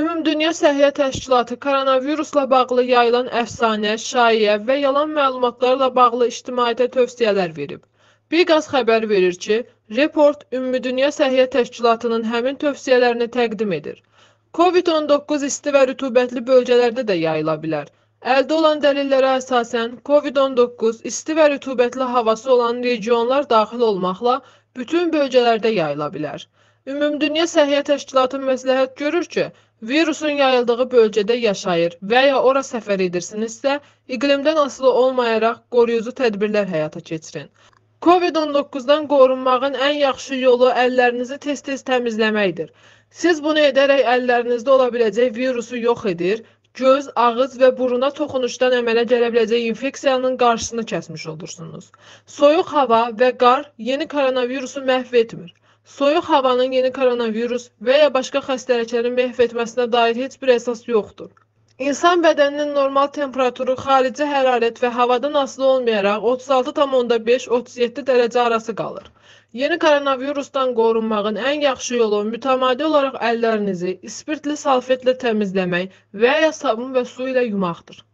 Ümumdünya Səhiyyə Təşkilatı koronavirusla bağlı yayılan əfsanə, şayiə və yalan məlumatlarla bağlı ictimaiyyətə tövsiyələr verib. Bir qaz xəbər verir ki, report Ümumdünya Səhiyyə Təşkilatının həmin tövsiyələrini təqdim edir. COVID-19 isti və rütubətli bölgələrdə də yayıla bilər. Əldə olan dəlillərə əsasən COVID-19 isti və rütubətli havası olan regionlar daxil olmaqla bütün bölgələrdə yayıla bilər. Ümumdünya Səhiyyə Təşkilatı məsləhət görür ki, virusun yayıldığı bölgədə yaşayır və ya ora səfər edirsinizsə, iqlimdən asılı olmayaraq qoruyucu tədbirlər həyata keçirin. COVID-19-dan qorunmağın ən yaxşı yolu əllərinizi tez-tez təmizləməkdir. Siz bunu edərək əllərinizdə ola biləcək virusu yox edir, göz, ağız və buruna toxunuşdan əmələ gələ biləcək infeksiyanın qarşısını kəsmiş olursunuz. Soyuq hava və qar yeni koronavirusu məhv etmir. Soyuq havanın yeni koronavirus və ya başqa xəstəliklərin məhv etməsinə dair heç bir əsas yoxdur. İnsan bədəninin normal temperaturu xarici hərarət və havadan asılı olmayaraq 36,5-37 dərəcə arası qalır. Yeni koronavirusdan qorunmağın ən yaxşı yolu mütəmadi olaraq əllərinizi ispirtli salfetlə təmizləmək və ya sabun və su ilə yumaqdır.